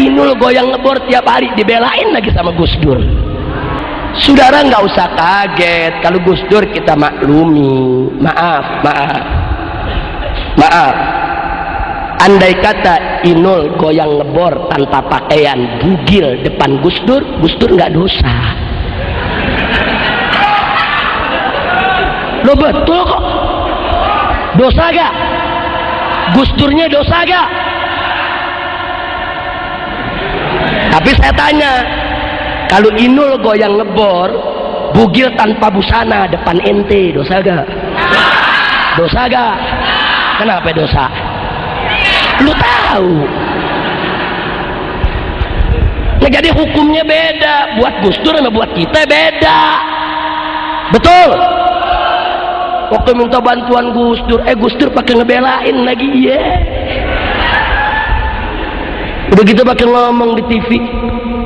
Inul goyang ngebor tiap hari, dibelain lagi sama Gusdur. Saudara nggak usah kaget kalau Gusdur kita maklumi. Maaf, andai kata Inul goyang ngebor tanpa pakaian bugil depan Gusdur, Gusdur nggak dosa. Lo betul kok. Dosa gak? Gusdurnya dosa gak? Tapi saya tanya, kalau Inul goyang ngebor bugil tanpa busana depan ente, dosa gak? Dosa gak? Kenapa dosa? Lu tahu. Nah, jadi hukumnya beda, buat Gusdur sama buat kita beda. Betul? Waktu minta bantuan Gusdur, Gusdur pakai ngebelain lagi, iya. Udah gitu pakai ngomong di TV,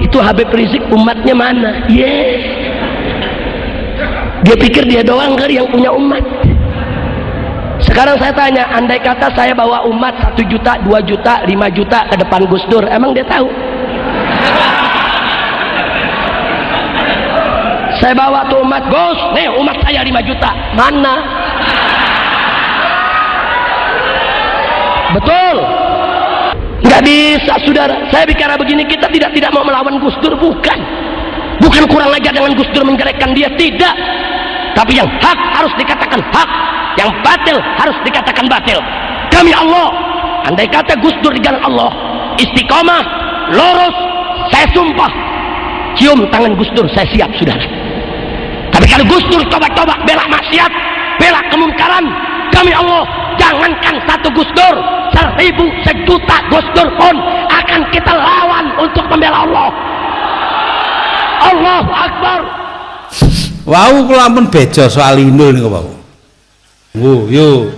itu Habib Rizieq umatnya mana, iya. Dia pikir dia doang kali yang punya umat. Sekarang saya tanya, andai kata saya bawa umat 1 juta, 2 juta, 5 juta ke depan Gusdur, emang dia tahu? Saya bawa tuh umat, Gus, nih umat saya 5 juta. Mana? Betul? Nggak bisa, saudara. Saya bicara begini, kita tidak mau melawan Gusdur, bukan. Bukan kurang ajar dengan Gusdur menjelekkan dia, tidak. Tapi yang hak harus dikatakan hak, yang batil harus dikatakan batil. Demi Allah, andai kata Gusdur di jalan Allah, istiqomah, lurus, saya sumpah, cium tangan Gusdur, saya siap, saudara. Tapi kalau Gusdur coba-coba bela maksiat, bela kemungkaran, demi Allah, jangankan 1 Gusdur, 1000, 1 juta Gusdur pun akan kita lawan untuk membela Allah. Allahu Akbar. Wau kula ampun bejo soal Inul niku, wau. Yo,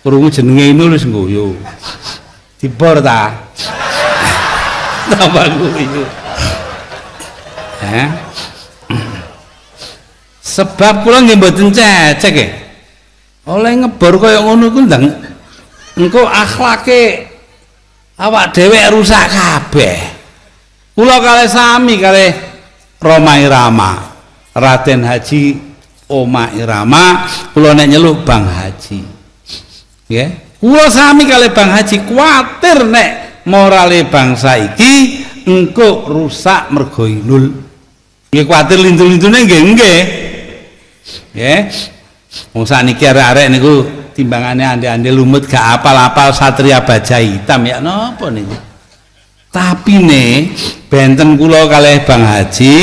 krungu jenenge Inul wis ngguyu. Dibor ta. Tambah ngguyu. Hah? Sebab kula nggih mboten cecek e. Oleh ngebor kaya ngono ku ndang engko akhlake awak dhewe rusak kabeh. Kula kalih sami kalih Rhoma Irama, Raden Haji Oma Irama, kula nek nyeluk Bang Haji. Nggih. Kula sami kalih Bang Haji, kuwatir nek morale bangsa iki engko rusak mergo Inul. Nggih kuwatir lintu-lintune nggih nggih. Ya, wong saniki arek-arek niku timbangannya ande-ande lumut gak apal-apal Satria Baja Hitam ya napa niku. Tapi nih benten kula kalih Bang Haji,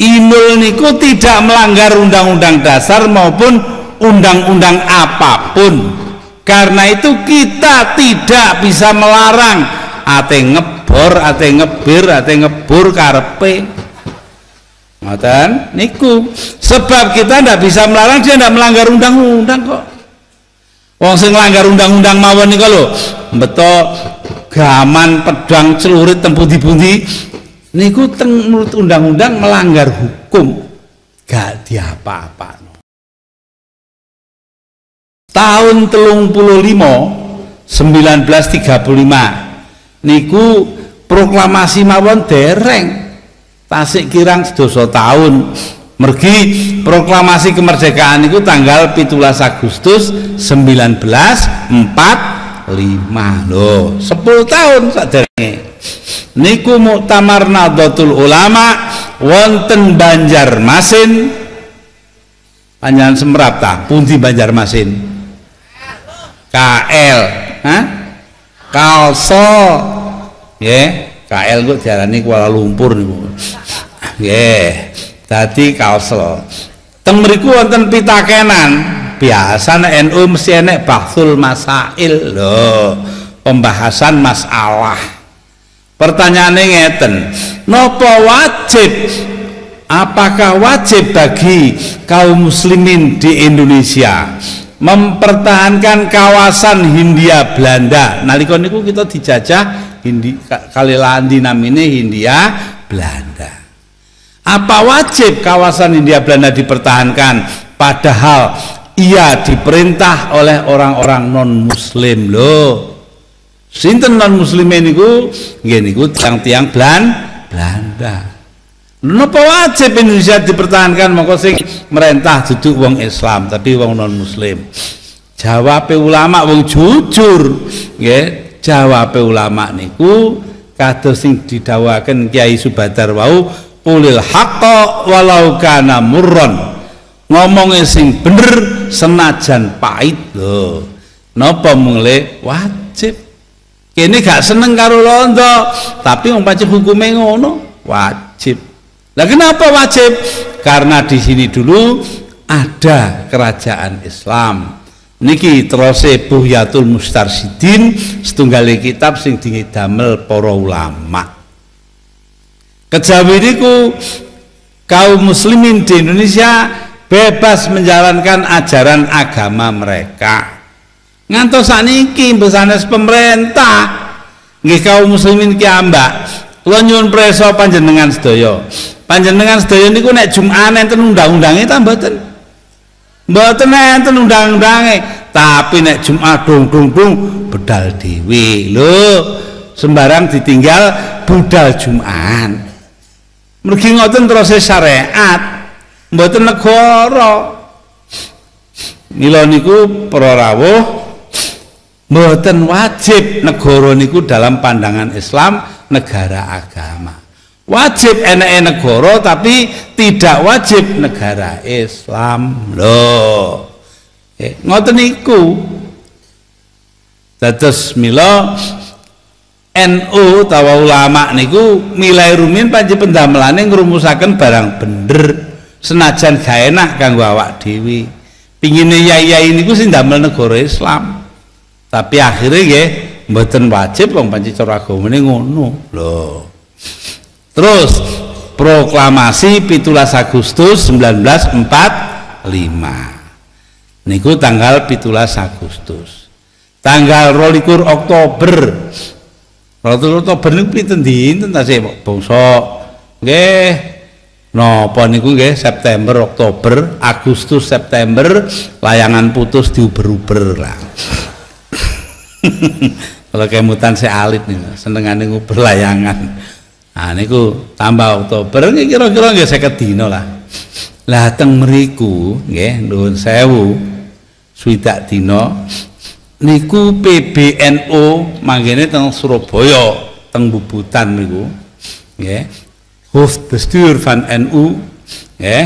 Inul niku tidak melanggar undang-undang dasar maupun undang-undang apapun. Karena itu kita tidak bisa melarang ate ngebor, ate ngebir, ate ngebur karepe. Ngoten niku, sebab kita ndak bisa melarang, dia ndak melanggar undang-undang kok. Wong sing melanggar undang-undang mawon niku lho, mbeto gaman pedang celurit tempundi-pundi niku teng menurut undang-undang melanggar hukum, gak diapa-apakno. Tahun 1935 niku proklamasi mawon dereng. Tasik kirang 200 tahun mergi proklamasi kemerdekaan itu tanggal 17 Agustus 1945 loh, 10 tahun saderenge niku muktamar Nahdlatul Ulama wonten Banjarmasin. Panjenengan semrap ta pundi Banjarmasin? KL, ha? Kalso nggih, yeah. KL kok diarani Kuala Lumpur niku. Nggih. Dadi Kalsel. Teng mriku wonten pitakenan. Biasane NU mesti enek bahsul masail lho, pembahasan masalah. Pertanyaane ngeten, napa wajib? Apakah wajib bagi kaum muslimin di Indonesia mempertahankan kawasan Hindia Belanda? Nalika niku kita dijajah Kalilandi namine Hindia Belanda. Apa wajib kawasan Hindia Belanda dipertahankan padahal ia diperintah oleh orang-orang non muslim loh? Sinten non muslimin niku nggih niku tiang-tiang Belanda. Napa wajib Indonesia dipertahankan, mongko sing merintah duduk wong Islam tapi wong non muslim. Jawabe ulama wong jujur nggih, jawabe ulama niku kados sing didhawuhaken Kiai Subadar wau, qulil haqqa walau kana murran. Ngomongnya sing bener senajan pahit lho. Napa mulai wajib. Kene gak seneng karo londo, tapi wong pancen hukume ngono, wajib. Lah kenapa wajib? Karena di sini dulu ada kerajaan Islam. Niki terose Buhyatul Mustarsidin setunggali kitab sing didamel para ulama. Kejawi niku kaum muslimin di Indonesia bebas menjalankan ajaran agama mereka. Ngantos sakniki besanes pemerintah nggih kaum muslimin ki ambak. Kula nyuwun preso panjenengan sedaya. Panjenengan sedaya niku nek Jumat enten undang-undange ta mboten? Mboten enten undang-undange, tapi nek Jumat dong-dong bedal dhewe. Lho, sembarang ditinggal budal Jumat. Mergi ngoten terus syariat, mboten negara. Mila niku para rawuh mboten wajib negara niku dalam pandangan Islam. Negara agama wajib enek negara tapi tidak wajib negara Islam loh. Ngoten niku dados mila NU utawa ulama niku milai rumin panji pendamelane ngrumusaken barang bener senajan gak enak kanggo awak dhewe. Pingine yai-yai niku sing ndamel negara Islam tapi akhirnya nggih mboten wajib wong panci cara agamane ngono lho. Terus proklamasi 17 Agustus 1945 niku tanggal 17 Agustus, tanggal 22 Oktober niku pinten dinten tasih bangsa nggih napa niku nggih September Oktober Agustus September layangan putus diuber-uber lah. Kalau kemutan saya alit nih, senengane nguber layangan. Nah niku tambah Oktober nggih kira-kira nggih 50 dina lah. Lah teng mriku nggih nuwun sewu 60 dina niku PBNU manggene teng Surabaya teng Bubutan niku nggih. Hoofdbestuur van NU nggih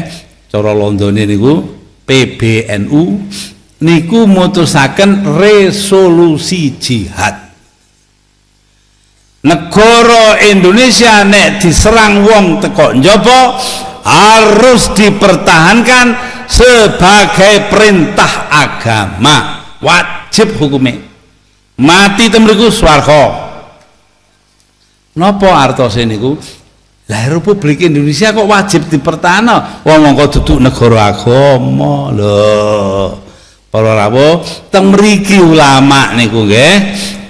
cara Londone niku PBNU niku mutusaken resolusi jihad. Negara Indonesia nek diserang wong teko njaba harus dipertahankan sebagai perintah agama, wajib hukume. Mati temriku swarga. Napa artose niku? Lah Republik Indonesia kok wajib dipertahankan wong kok duduk negara agama lho. Para rawuh teng mriki ulama niku nggih.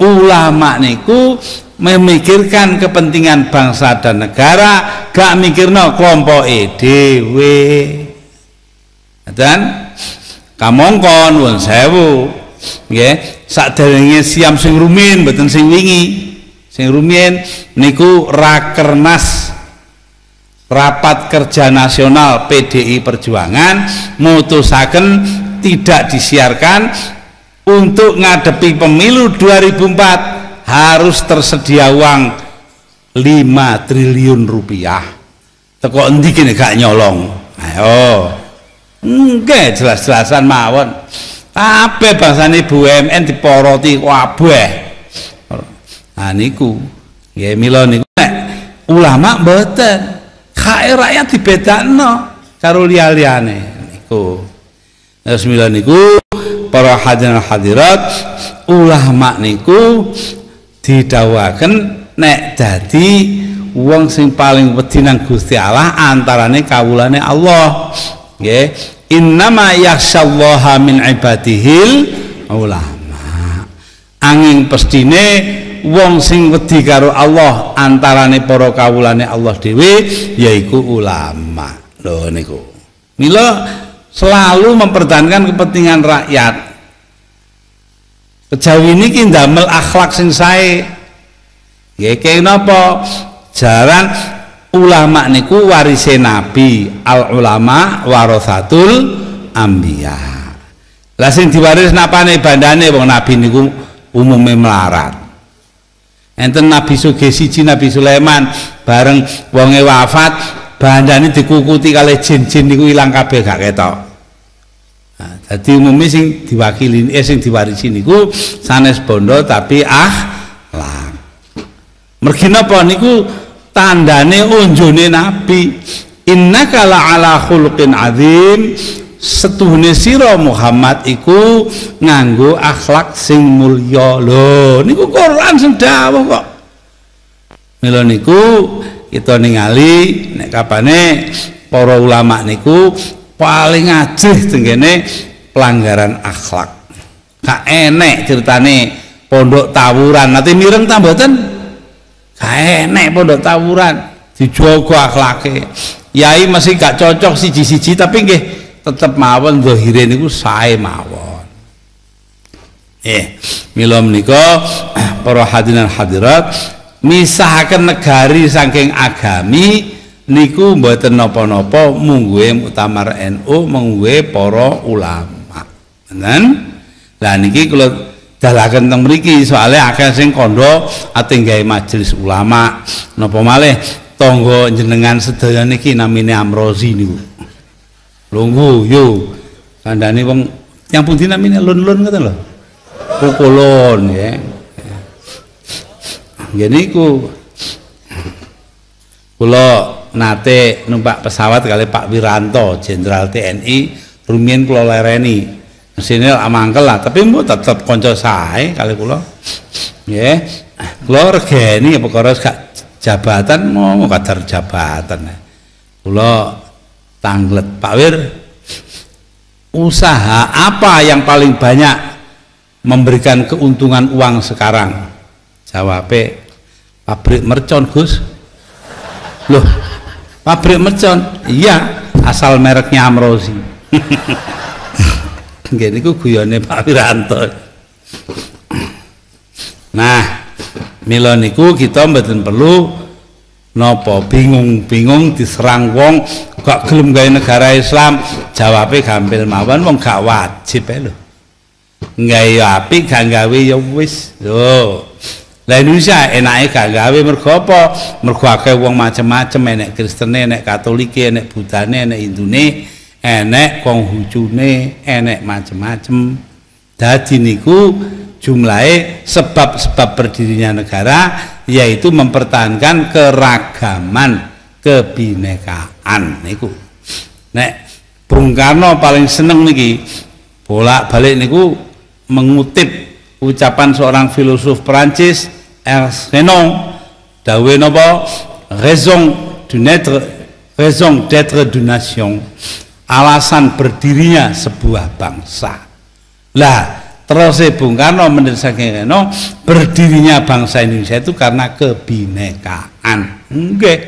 Ulama niku memikirkan kepentingan bangsa dan negara, gak mikirno kelompoke dhewe. Dan kamangka nuwun sewu nggih, saderenge siam sing rumiyin mboten sing wingi. Sing rumiyin niku Rakernas Rapat Kerja Nasional PDI Perjuangan mutusaken tidak disiarkan untuk ngadepi pemilu 2004 harus tersedia uang 5 triliun rupiah. Teko endi kene gak nyolong. Ayo. Nggih jelas-jelasan mawon. Kabeh bangsane BUMN diporoti kabeh. Nah niku, nggih mila niku nek ulama mboten, hak rakyat dibedakno karo liya-liyane niku. Bismillah niku para hadirin hadirat ulama niku didhawuhaken nek dadi wong sing paling wedi nang Gusti Allah antarane kawulane Allah nggih. Innama yakhsyallaha min ibadihil ulama. Angin pestine wong sing wedi karo Allah antarane para kawulane Allah dhewe yaiku ulama lho niku. Mila selalu mempertahankan kepentingan rakyat. Sejauh ini ki ndamel akhlak sing sae. Ya kene napa? Jarang ulama niku warise nabi, al ulama warasatul anbiya. Lah sing diwaris napane bandane wong nabi niku umume melarat. Enten nabi sugih siji Nabi Sulaiman bareng wonge wafat bandane dikukuti kalih jin-jin niku ilang kabeh gak ketok. Nah, jadi umumnya sing diwakili sing diwarisi niku sanes bondo tapi akhlak. Mergi napa niku tandane unjune nabi. Innaka la'ala khuluqin azim, setuhune sira Muhammad iku nganggo akhlak sing mulya. Lho niku Quran sing dawuh kok. Mila niku kita ningali nek kapane para ulama niku paling ajih tenggene pelanggaran akhlak. Gak enek ceritane pondok tawuran nanti mireng ta mboten? Gak enek pondok tawuran dijogo akhlake. Yai masih gak cocok siji-siji tapi nggih tetep mawon zahire niku sae mawon. Mila menika para hadirin hadirat misahaken negari saking agami niku mboten napa-napa mungguhe muktamar NU mungguhe para ulama. Menen? Lah niki kula dalaken teng mriki soale akeh sing kandha ate gawe majelis ulama. Napa malih tangga jenengan sedaya niki namine Amrozi niku. Lungguh yo kandhane wong yang pundi namine lun-lun ngoten lho. Pukulun ya. Nggih niku kula nate numpak pesawat kali Pak Wiranto Jenderal TNI rumiyin kula lereni mesinil amangkel lah tapi mbo tetep konco sae kali kula nggih kula regeni perkara gak jabatan mau kadar jabatan kula tanglet Pak Wir usaha apa yang paling banyak memberikan keuntungan uang sekarang jawabe pabrik mercon Gus loh pabrik mercon iya asal mereknya Amrozi gini ku guyone Pak Wiranto. Nah mila niku kita mboten perlu nopo bingung-bingung diserang wong gak gelem gawe negara Islam jawabnya gampil mawon wong gak wajib ae lho nggawe apik gak gawe ya wis lho. Lah Indonesia enake gak gawe mergo apa? Mergo akeh wong macem-macem enek Kristene, enek Katolike, enek Budane, enek Hindune, enek Konghucune, enek macem-macem. Dadi niku jumlahe sebab-sebab berdirinya negara yaitu mempertahankan keragaman, kebinekaan niku. Nek Bung Karno paling seneng niki bolak-balik niku mengutip ucapan seorang filosof Perancis Renan dawe napa raison d'être d'une nation alasan berdirinya sebuah bangsa. Lah terus Bung Karno menurut saking Renan berdirinya bangsa Indonesia itu karena kebinekaan. Nggih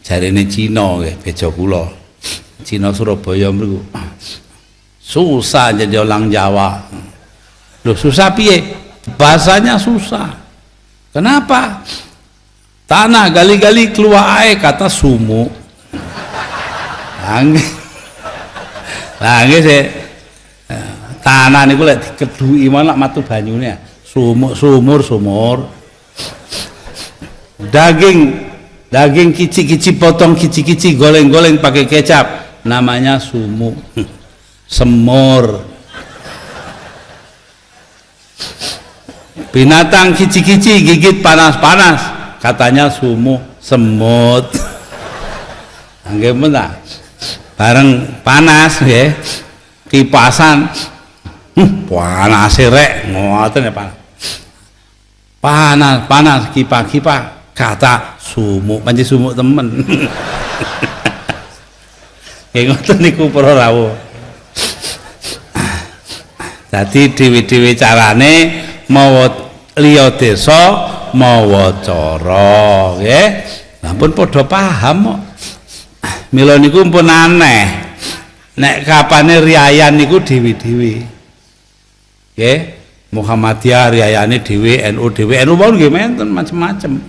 jarene Cina nggih bejo kula Cina Surabaya mriku susah jadi orang Jawa. Loh, susah piye bahasanya susah kenapa tanah gali-gali keluar air kata sumu langis ya tanah ini gue liat dikedui malah matu banyunya sumur daging kici-kici potong kici-kici goleng-goleng pakai kecap namanya sumu semur binatang kici-kici gigit panas-panas katanya sumu semut gimana bareng panas ya kipasan panas rek ngoten ya panas kipa-kipa kata sumu panci sumu temen kayak ngoten niku para rawuh. Jadi dewi-dewi carane mawa liya desa mawa cara nggih sampun padha paham kok. Mila niku pun aneh nek kapane riyayan niku dewi-dewi nggih Muhammadiyah riyayane dhewe, NU dhewe, NU pun nggih menten macam-macam.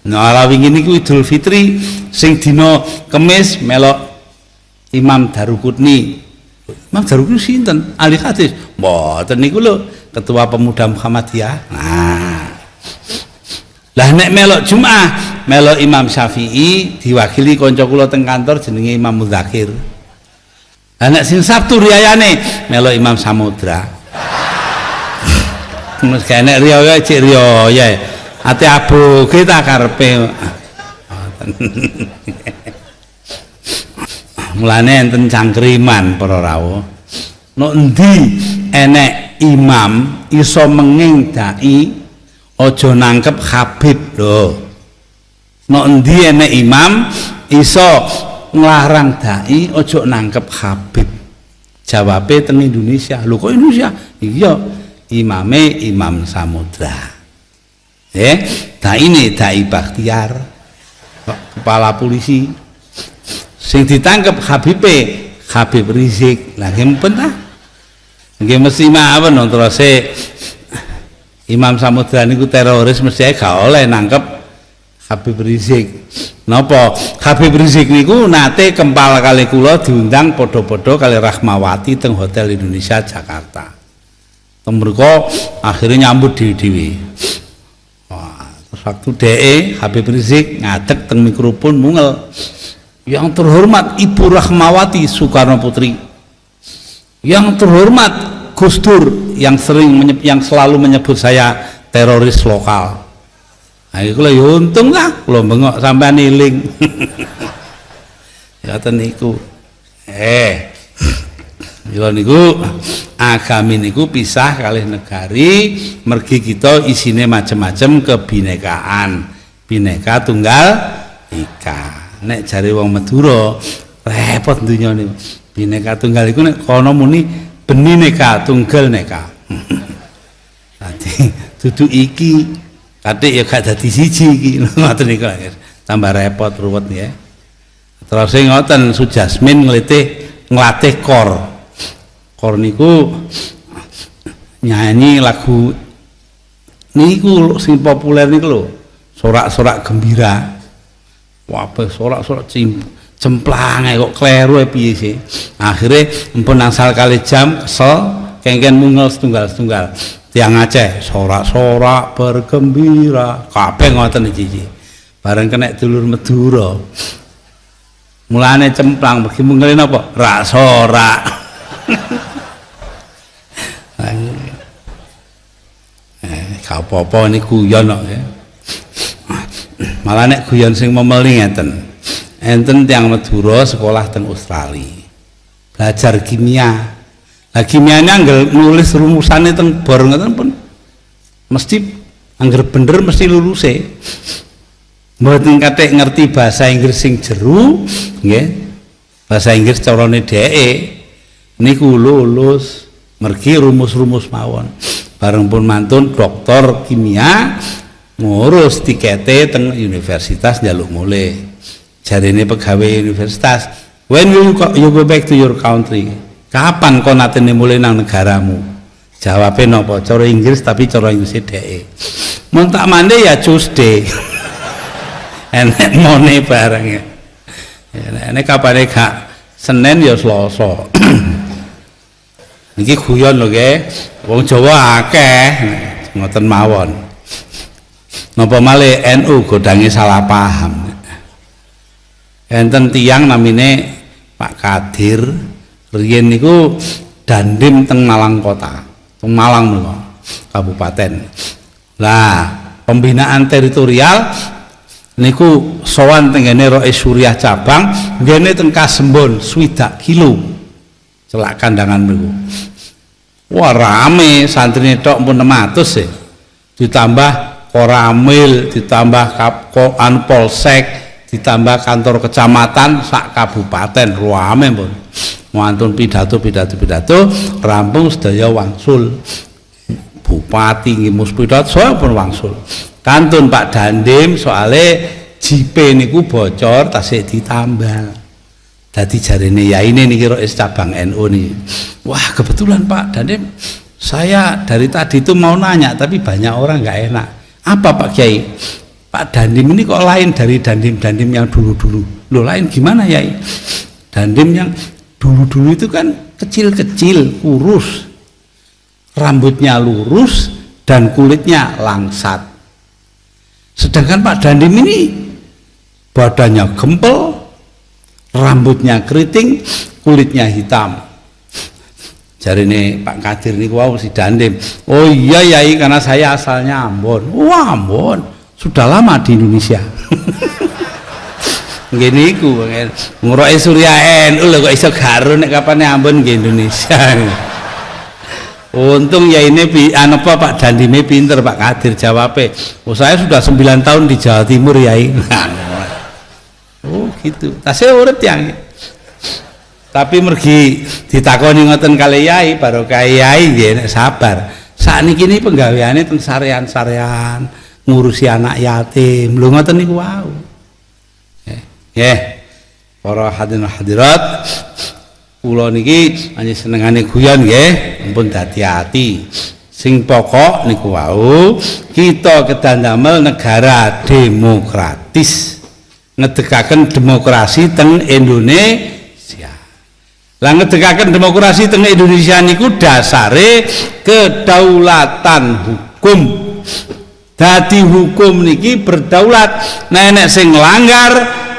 Nah, ala wingi niku Idul Fitri sing dina Kamis melok Imam Daruqutni. Imam Daruqutni sinten? Ahli hadis. Mboten niku lho, ketua pemuda Muhammadiyah. Nah. Lah nek melok Jumat, melok Imam Syafi'i diwakili kanca kula teng kantor jenenge Imam Muzakir. Lah nek sing Sabtu riyayane melok Imam Samudra. Mus kene riyo cek riyo ya. Ate abu kita karepe. Mulane enten cangkriman para rawuh. Nek endi enek imam iso menging dai aja nangkep habib lho. Nek endi enek imam iso nglarang dai aja nangkep habib. Jawabe teng Indonesia. Lho kok Indonesia? Iya. Imame Imam Samudra, dai ini dai Bakhtiar, kepala polisi, sing ditangkep Habib Rizieq, lagi mentah, lagi mesti maaf nonton saya Imam Samudra niku teroris mesti gak oleh nangkep Habib Rizieq, nopo Habib Rizieq niku nate kempal kali kula diundang podo-podo kali Rahmawati teng Hotel Indonesia Jakarta. Mereka akhirnya nyambut dewe-dewe. Wah, terus waktu DE Habib Rizieq ngadeg teng mikrofon mungel. Yang terhormat Ibu Rahmawati Soekarno Putri. Yang terhormat Gusdur yang selalu menyebut saya teroris lokal. Nah, iku lho ya untung lah kula bengok sampean eling. Ya ten niku. Mila niku agami niku pisah kalih negari, mergi kita isine macem-macem kebinekaan, bineka tunggal ika. Nek jare wong Madura repot dunia niku. Bineka tunggal iku nek kono muni beni neka tunggal neka. Tadi duduk iki, kadek ya gak dadi siji iki ngoten niku tambah repot ruwet ya. Terus ngoten Sujasmin nglatih kor. Kor niku nyanyi lagu niku sing populer niku lho, sorak-sorak gembira. Wah, sorak-sorak cemplange kok kleru piye sih. Akhire mpun angsal kali jam kesel kengken mungel setunggal-setunggal. Tiang Aceh sorak-sorak bergembira. Kabeh ngoten iki. Bareng kena dulur Madura. Mulane cemplang bagi mungel napa? Rak sorak. Gak apa-apa ini guyon kok ya. Malah nek guyon sing memeli ngeten. Enten tiyang Madura sekolah teng Australia. Belajar kimia. Lah kimiane anggere nulis rumusane teng bor ngoten pun mesti anggere bener mesti luluse. Mboten kathik ngerti bahasa Inggris sing jero, nggih. Bahasa Inggris carane dheke niku lulus mergi rumus-rumus mawon. Bareng pun mantun doktor kimia ngurus tikete teng universitas njaluk mulai. Jarene pegawai universitas, when you go back to your country? Kapan kau natene mulai nang negaramu? Jawabe napa? Cara Inggris tapi cara Inggris dheke. Mun tak mande ya Tuesday. Enek mone bareng ya. Enek kapane gak Senin ya Selasa. Niki guyon lho nggih. Wong Jawa akeh ngoten mawon. Napa malih NU godhange salah paham. Enten tiyang namine Pak Kadir riyen niku dandim teng Malang kota, teng Malang menika, kabupaten. Lah, pembinaan teritorial niku sowan teng ngene Rois Suriah cabang, ngene teng Kasembon 20 kilo. Celak kandangan niku. Wah rame santrine tok pun 600 ya. Ditambah koramil, ditambah kapkoan polsek, ditambah kantor kecamatan sak kabupaten rame pun. Mantun pidato rampung sedaya wangsul. Bupati ngimus pidato saya pun wangsul. Kantun Pak Dandim soale JP niku bocor tasik ditambal. Dadi jarene ya ini niki Rois cabang NU nih. Wah kebetulan Pak Dandim Saya dari tadi itu mau nanya, tapi banyak orang nggak enak. Apa Pak Kiai? Pak Dandim ini kok lain dari Dandim yang dulu-dulu? Loh, lain gimana ya? Dandim yang dulu-dulu itu kan kecil-kecil, kurus, rambutnya lurus dan kulitnya langsat. Sedangkan Pak Dandim ini badannya gempel, rambutnya keriting, kulitnya hitam. Jadi ini Pak Kadir ini wow si Dandim. Oh iya Yai, karena saya asalnya Ambon. Wah Ambon, sudah lama di Indonesia. Gini ku nguroi Surya NU kok iso garu nek kapane Ambon nggih Indonesia. Untung ya ini apa Pak Dandime pinter Pak Kadir jawabnya. Oh saya sudah 9 tahun di Jawa Timur Yai. Oh gitu. Tasih urip tiyang. Tapi mergi ditakoni ngoten kali Yai barokah Yai nggih nek sabar. Sakniki ini penggaweane ten sarean-sarean, ngurusi anak yatim. Lho ngoten niku wau. Nggih. Para hadirin hadirat, kula niki hanya senengane guyon nggih, ampun dadi ati. Sing pokok niku wau, kita kedandamel negara demokratis. Ngedekaken demokrasi teng Indonesia. Lah ngedekaken demokrasi teng Indonesia niku dasare kedaulatan hukum. Dadi hukum niki berdaulat. Nek sing langgar,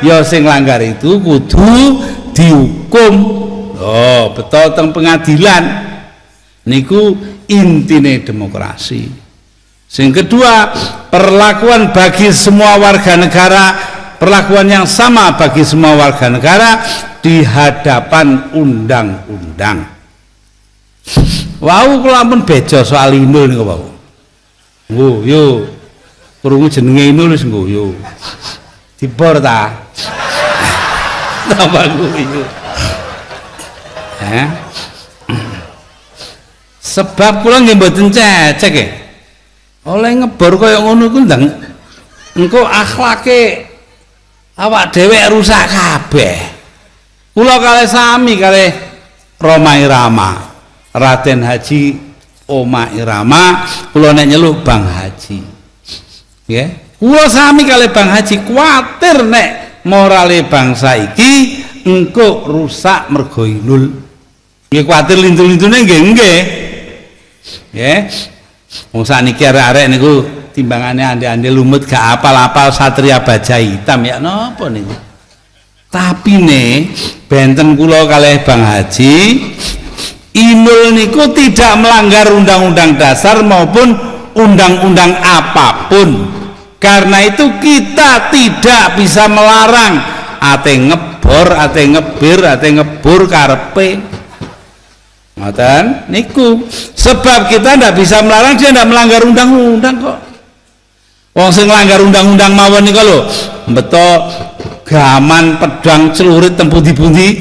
ya sing langgar itu kudu dihukum. Oh, betul teng pengadilan niku intine demokrasi. Sing kedua, perlakuan bagi semua warga negara, perlakuan yang sama bagi semua warga negara di hadapan undang-undang. Wau kula ampun bejo soal Inul niku wau. Nggo yo. Krungu jenenge Inul wis nggo yo. Dibor ta. Tambah nggo. Sebab kula nggih mboten cecek e. Oleh ngebor kaya ngono ku ndang engko akhlake awak dhewek rusak kabeh. Kula kalih sami kalih Rhoma Irama, Raden Haji Oma Irama, kula nek nyeluk Bang Haji. Nggih. Kula sami kalih Bang Haji kuwatir nek morale bangsa iki engko rusak mergo Inul. Nggih kuwatir lintu-lintune nggih nggih. Nggih. Wong sakniki arek-arek niku timbangane ande-ande lumut gak apal-apal Satria Baja Hitam ya napa niku. Tapi ne benten kula kalih Bang Haji, Inul niku tidak melanggar undang-undang dasar maupun undang-undang apapun. Karena itu kita tidak bisa melarang ate ngebor, ate ngebir, ate ngebur karepe. Ngoten niku sebab kita ndak bisa melarang, dia ndak melanggar undang-undang kok. Wong sing melanggar undang-undang mawon niku lho mbeto gaman pedang celurit tempundi-pundi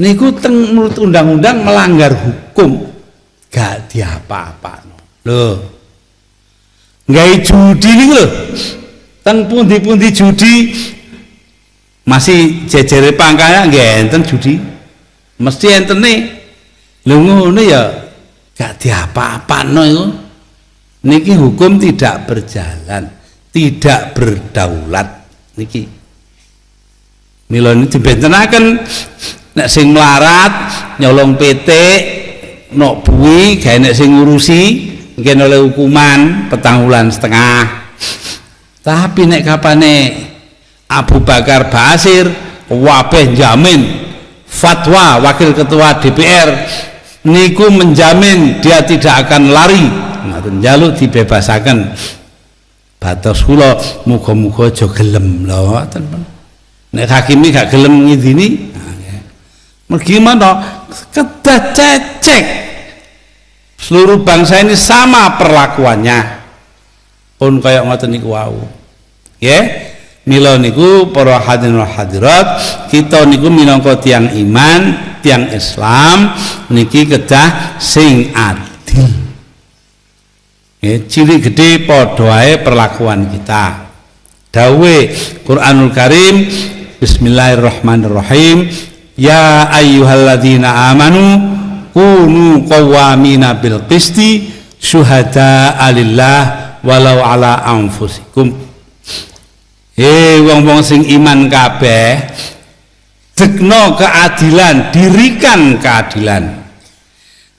niku teng menurut undang-undang melanggar hukum gak diapa-apakno lho. Nggawe judi niku lho teng pundi-pundi judi masih jejere pangkane nggih enten judi mesti entene. Lho ngono ya gak diapa-apakno iku. Niki hukum tidak berjalan, tidak berdaulat niki. Mila niki dibentenaken nek sing melarat nyolong pitik, nok buwi gawe nek sing ngurusi mungkin oleh hukuman 2,5 tahun. Tapi nek kapane Abu Bakar Basir wabeh jamin fatwa wakil ketua DPR niku menjamin dia tidak akan lari. Ngaten njaluk dibebasaken. Batos kula muga-muga aja gelem lho. Nek hakim iki gak gelem ngidini, mergi menoh kedah cecek. Seluruh bangsa ini sama perlakuannya. Pun kaya ngoten niku wau. Nggih. Mila niku para hadirin hadirat, kita niku minangka tiyang iman, tiang Islam niki kedah sing adil. Ciri gede padha ae perlakuan kita. Dawe Quranul Karim, Bismillahirrahmanirrahim, ya ayyuhalladzina amanu kunu qawwamina bil qisti syuhada alillah walau ala anfusikum. Hei wong-wong sing iman kabeh, jekno keadilan, dirikan keadilan,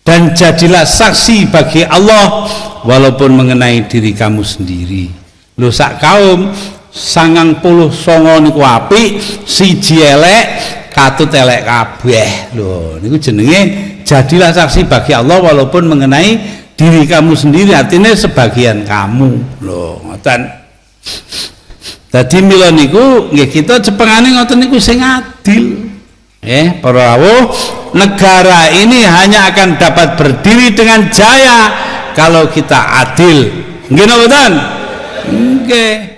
dan jadilah saksi bagi Allah walaupun mengenai diri kamu sendiri. Lho sak kaum 90 niku apik, siji elek, katut elek kabeh. Loh, niku jenenge jadilah saksi bagi Allah walaupun mengenai diri kamu sendiri, artinya sebagian kamu. Loh, ngoten. Dadi mila niku nggih kita cepengane ngoten niku sing adil. Para rawuh, negara ini hanya akan dapat berdiri dengan jaya kalau kita adil. Nggih napa mboten? Nggih.